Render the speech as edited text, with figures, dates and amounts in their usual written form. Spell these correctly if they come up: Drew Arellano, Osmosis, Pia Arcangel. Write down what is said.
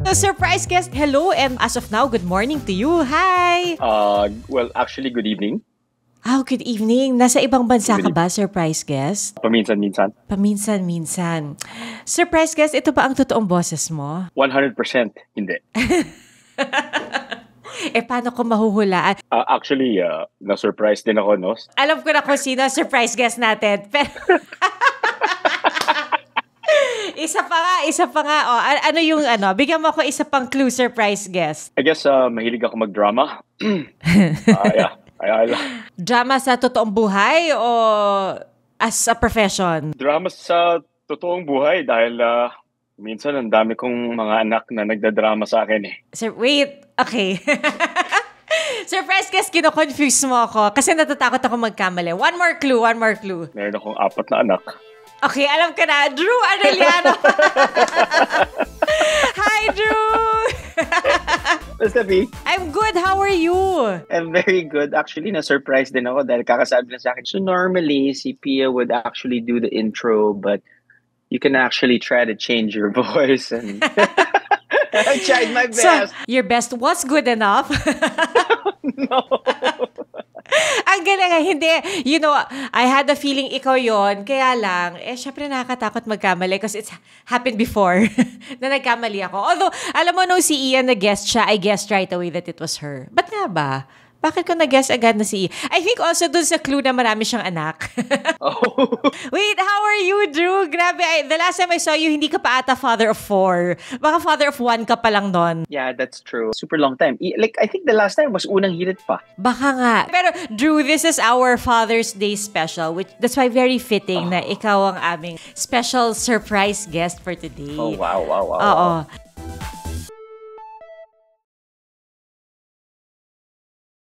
The surprise guest, hello, and as of now, good morning to you. Hi! Well, actually, good evening. Oh, good evening. Nasa ibang bansa ka ba, surprise guest? Paminsan-minsan. Paminsan-minsan. Surprise guest, ito ba ang totoong boses mo? 100% hindi. Eh, paano ko mahuhulaan? Actually, na-surprise din ako, no? Alam ko na kung sino surprise guest natin. Pero... isa pa nga. Oh, ano yung ano? Bigyan mo ako isa pang clue, surprise guest. I guess, mahilig ako mag-drama. Yeah. Drama sa totoong buhay o as a profession? Drama sa totoong buhay dahil minsan ang dami kong mga anak na nagdadrama sa akin eh. Sir, wait, okay. Surprise guest, kino-confuse mo ako kasi natatakot ako magkamali. One more clue. Meron akong 4 na anak. Okay, alam ka na. Drew Arellano. Hi, Drew! What's up, B? I'm good. How are you? I'm very good. Actually, na-surprise din ako dahil kakasabi lang sa akin. So normally, si Pia would actually do the intro, but you can actually try to change your voice. And I tried my best. So, your best was good enough? No. Ang galing nga, hindi. You know, I had the feeling ikaw yon. Kaya lang, eh, syempre nakakatakot magkamali because it's happened before na nagkamali ako. Although, alam mo, no, si Ian nag-guest siya, I guessed right away that it was her. Ba't nga ba? Bakit ko nag-guess agad na si Ian? I think also dun sa clue na marami siyang anak. Oh. Wait, how are you, Drew? Grabe, the last time I saw you, hindi ka pa ata father of 4. Baka father of 1 ka pa lang nun. Yeah, that's true. Super long time. Like, I think the last time was unang hirit pa. Baka nga. Pero, Drew, this is our Father's Day special, which that's why very fitting na ikaw ang aming special surprise guest for today. Oh, wow. Oo.